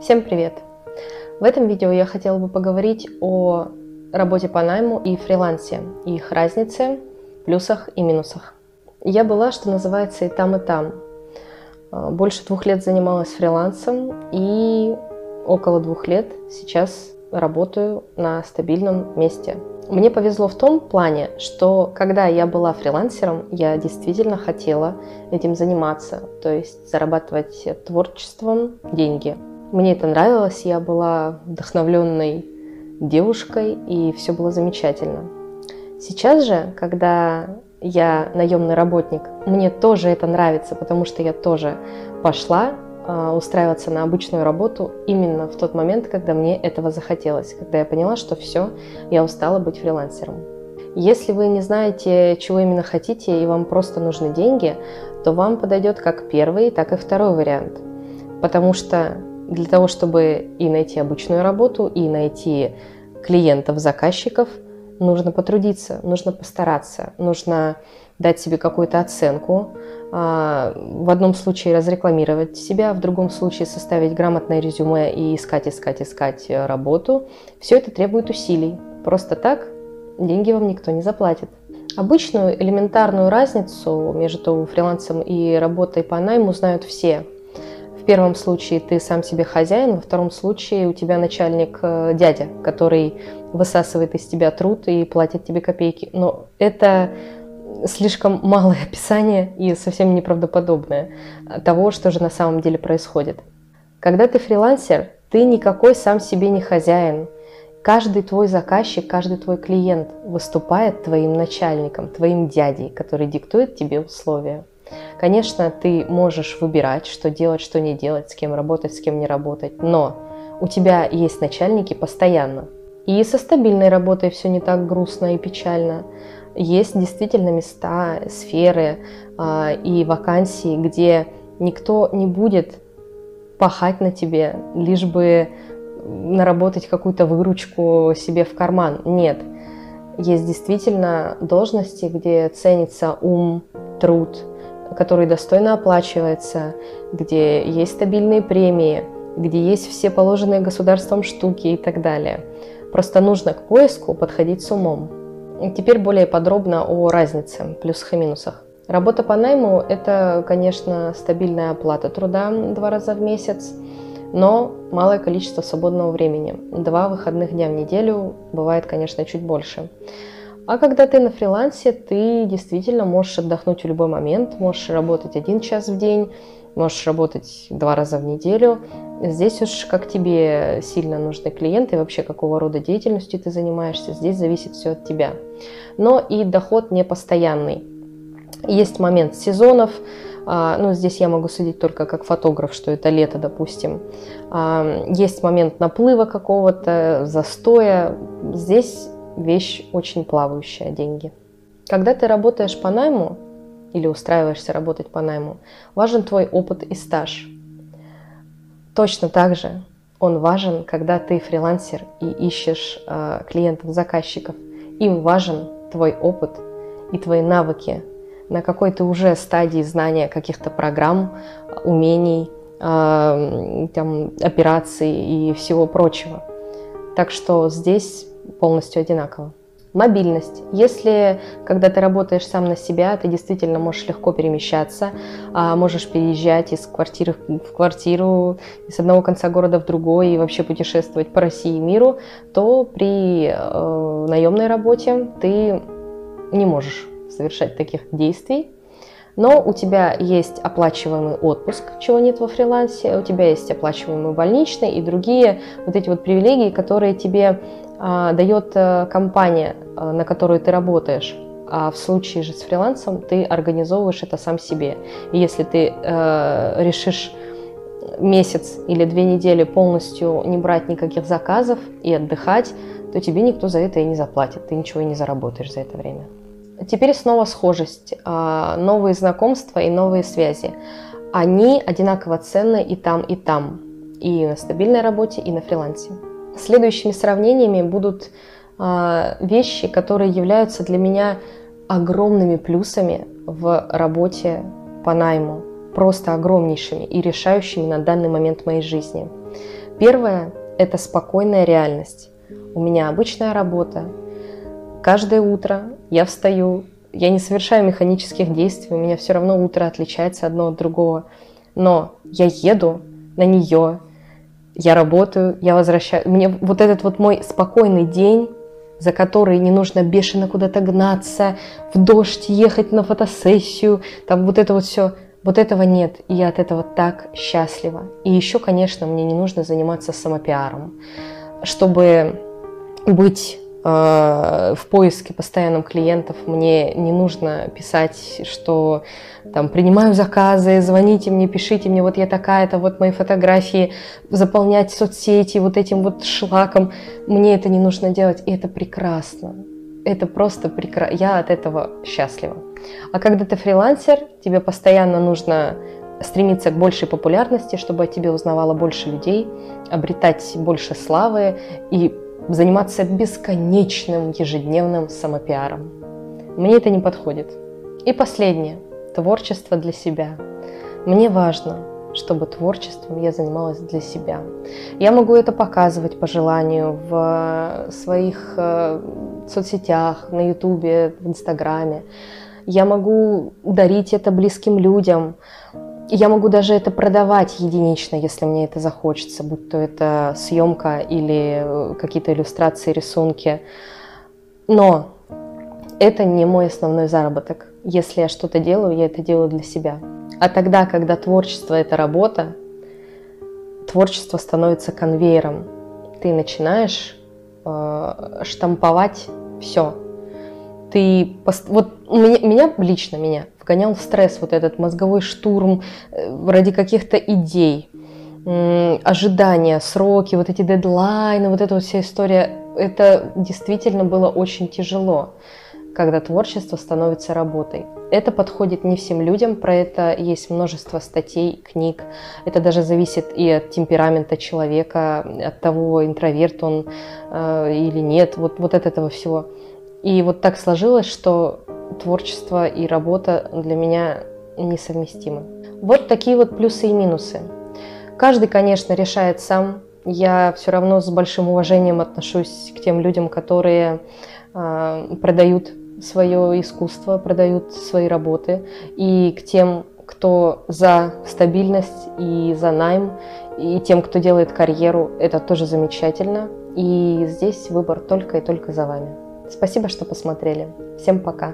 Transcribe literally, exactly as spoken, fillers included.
Всем привет! В этом видео я хотела бы поговорить о работе по найму и фрилансе, их разнице, плюсах и минусах. Я была, что называется, и там, и там. Больше двух лет занималась фрилансом и около двух лет сейчас работаю на стабильном месте. Мне повезло в том плане, что когда я была фрилансером, я действительно хотела этим заниматься, то есть зарабатывать творчеством деньги. Мне это нравилось, я была вдохновленной девушкой, и все было замечательно. Сейчас же, когда я наемный работник, мне тоже это нравится, потому что я тоже пошла устраиваться на обычную работу именно в тот момент, когда мне этого захотелось, когда я поняла, что все, я устала быть фрилансером. Если вы не знаете, чего именно хотите, и вам просто нужны деньги, то вам подойдет как первый, так и второй вариант. Потому что для того, чтобы и найти обычную работу, и найти клиентов, заказчиков, нужно потрудиться, нужно постараться, нужно дать себе какую-то оценку, в одном случае разрекламировать себя, в другом случае составить грамотное резюме и искать, искать, искать работу. Все это требует усилий. Просто так деньги вам никто не заплатит. Обычную элементарную разницу между фрилансом и работой по найму знают все. В первом случае ты сам себе хозяин, во втором случае у тебя начальник дядя, который высасывает из тебя труд и платит тебе копейки. Но это слишком малое описание и совсем неправдоподобное того, что же на самом деле происходит. Когда ты фрилансер, ты никакой сам себе не хозяин. Каждый твой заказчик, каждый твой клиент выступает твоим начальником, твоим дядей, который диктует тебе условия. Конечно, ты можешь выбирать, что делать, что не делать, с кем работать, с кем не работать, но у тебя есть начальники постоянно. И со стабильной работой все не так грустно и печально. Есть действительно места, сферы э, и вакансии, где никто не будет пахать на тебе, лишь бы наработать какую-то выручку себе в карман. Нет. Есть действительно должности, где ценится ум, труд, который достойно оплачивается, где есть стабильные премии, где есть все положенные государством штуки и так далее. Просто нужно к поиску подходить с умом. И теперь более подробно о разнице, плюсах и минусах. Работа по найму – это, конечно, стабильная оплата труда два раза в месяц, но малое количество свободного времени. Два выходных дня в неделю, бывает, конечно, чуть больше. А когда ты на фрилансе, ты действительно можешь отдохнуть в любой момент, можешь работать один час в день, можешь работать два раза в неделю. Здесь уж как тебе сильно нужны клиенты, вообще какого рода деятельностью ты занимаешься, здесь зависит все от тебя. Но и доход не постоянный. Есть момент сезонов, ну здесь я могу судить только как фотограф, что это лето, допустим. Есть момент наплыва какого-то, застоя, здесь... Вещь очень плавающая, деньги. Когда ты работаешь по найму или устраиваешься работать по найму, важен твой опыт и стаж. Точно так же он важен, когда ты фрилансер и ищешь э, клиентов, заказчиков. Им важен твой опыт и твои навыки, на какой ты уже стадии знания каких-то программ, умений, э, там, операций и всего прочего. Так что здесь... полностью одинаково. Мобильность. Если, когда ты работаешь сам на себя, ты действительно можешь легко перемещаться, можешь переезжать из квартиры в квартиру, из одного конца города в другой и вообще путешествовать по России и миру, то при э, наемной работе ты не можешь совершать таких действий. Но у тебя есть оплачиваемый отпуск, чего нет во фрилансе, у тебя есть оплачиваемый больничный и другие вот эти вот привилегии, которые тебе а, дает а, компания, а, на которую ты работаешь. А в случае же с фрилансом ты организовываешь это сам себе. И если ты а, решишь месяц или две недели полностью не брать никаких заказов и отдыхать, то тебе никто за это и не заплатит, ты ничего и не заработаешь за это время. Теперь снова схожесть, новые знакомства и новые связи. Они одинаково ценны и там, и там, и на стабильной работе, и на фрилансе. Следующими сравнениями будут вещи, которые являются для меня огромными плюсами в работе по найму, просто огромнейшими и решающими на данный момент моей жизни. Первое – это спокойная реальность. У меня обычная работа. Каждое утро я встаю, я не совершаю механических действий, у меня все равно утро отличается одно от другого. Но я еду на нее, я работаю, я возвращаюсь. Мне вот этот вот мой спокойный день, за который не нужно бешено куда-то гнаться, в дождь ехать на фотосессию, там вот это вот все, вот этого нет, и я от этого так счастлива. И еще, конечно, мне не нужно заниматься самопиаром, чтобы быть э, в поиске постоянных клиентов. Мне не нужно писать, что там принимаю заказы, звоните мне, пишите мне, вот я такая-то, вот мои фотографии, заполнять соцсети вот этим вот шлаком. Мне это не нужно делать, и это прекрасно. Это просто прекрасно. Я от этого счастлива. А когда ты фрилансер, тебе постоянно нужно стремиться к большей популярности, чтобы о тебе узнавало больше людей, обретать больше славы и заниматься бесконечным ежедневным самопиаром. Мне это не подходит. И последнее. Творчество для себя. Мне важно, чтобы творчеством я занималась для себя. Я могу это показывать по желанию в своих соцсетях, на Ютубе, в Инстаграме. Я могу дарить это близким людям. Я могу даже это продавать единично, если мне это захочется, будь то это съемка или какие-то иллюстрации, рисунки. Но это не мой основной заработок. Если я что-то делаю, я это делаю для себя. А тогда, когда творчество – это работа, творчество становится конвейером. Ты начинаешь э, штамповать все. Ты, вот меня, меня лично меня вгонял в стресс вот этот мозговой штурм ради каких-то идей, ожидания, сроки, вот эти дедлайны, вот эта вот вся история. Это действительно было очень тяжело, когда творчество становится работой. Это подходит не всем людям, про это есть множество статей, книг. Это даже зависит и от темперамента человека, от того, интроверт он э, или нет, вот, вот от этого всего. И вот так сложилось, что творчество и работа для меня несовместимы. Вот такие вот плюсы и минусы. Каждый, конечно, решает сам. Я все равно с большим уважением отношусь к тем людям, которые э, продают свое искусство, продают свои работы. И к тем, кто за стабильность и за найм, и тем, кто делает карьеру, это тоже замечательно. И здесь выбор только и только за вами. Спасибо, что посмотрели. Всем пока!